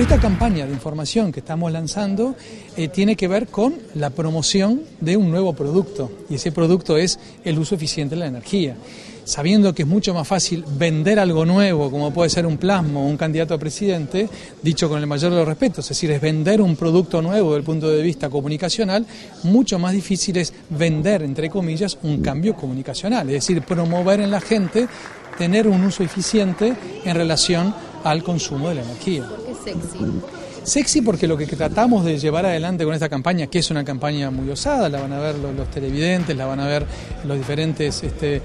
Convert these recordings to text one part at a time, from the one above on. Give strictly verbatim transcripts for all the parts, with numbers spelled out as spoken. Esta campaña de información que estamos lanzando eh, tiene que ver con la promoción de un nuevo producto, y ese producto es el uso eficiente de la energía. Sabiendo que es mucho más fácil vender algo nuevo, como puede ser un plasma o un candidato a presidente, dicho con el mayor de los respetos, es decir, es vender un producto nuevo desde el punto de vista comunicacional, mucho más difícil es vender, entre comillas, un cambio comunicacional, es decir, promover en la gente tener un uso eficiente en relación al consumo de la energía. ¿Por qué sexy? Sexy porque lo que tratamos de llevar adelante con esta campaña, que es una campaña muy osada, la van a ver los, los televidentes, la van a ver los diferentes este,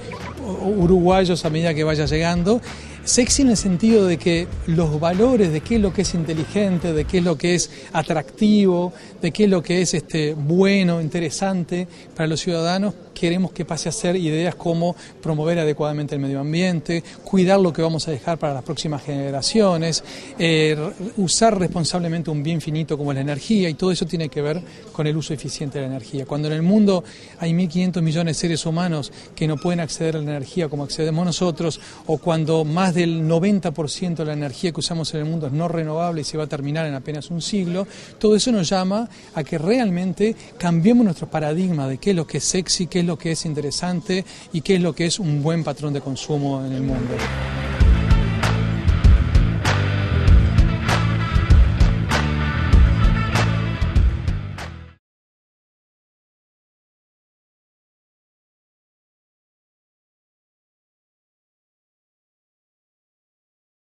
uruguayos a medida que vaya llegando, sexy en el sentido de que los valores de qué es lo que es inteligente, de qué es lo que es atractivo, de qué es lo que es este, bueno, interesante para los ciudadanos, queremos que pase a ser ideas como promover adecuadamente el medio ambiente, cuidar lo que vamos a dejar para las próximas generaciones, eh, usar responsablemente un bien finito como la energía, y todo eso tiene que ver con el uso eficiente de la energía. Cuando en el mundo hay mil quinientos millones de seres humanos que no pueden acceder a la energía como accedemos nosotros, o cuando más del noventa por ciento de la energía que usamos en el mundo es no renovable y se va a terminar en apenas un siglo, todo eso nos llama a que realmente cambiemos nuestro paradigma de qué es lo que es sexy, qué es lo que es interesante y qué es lo que es un buen patrón de consumo en el mundo.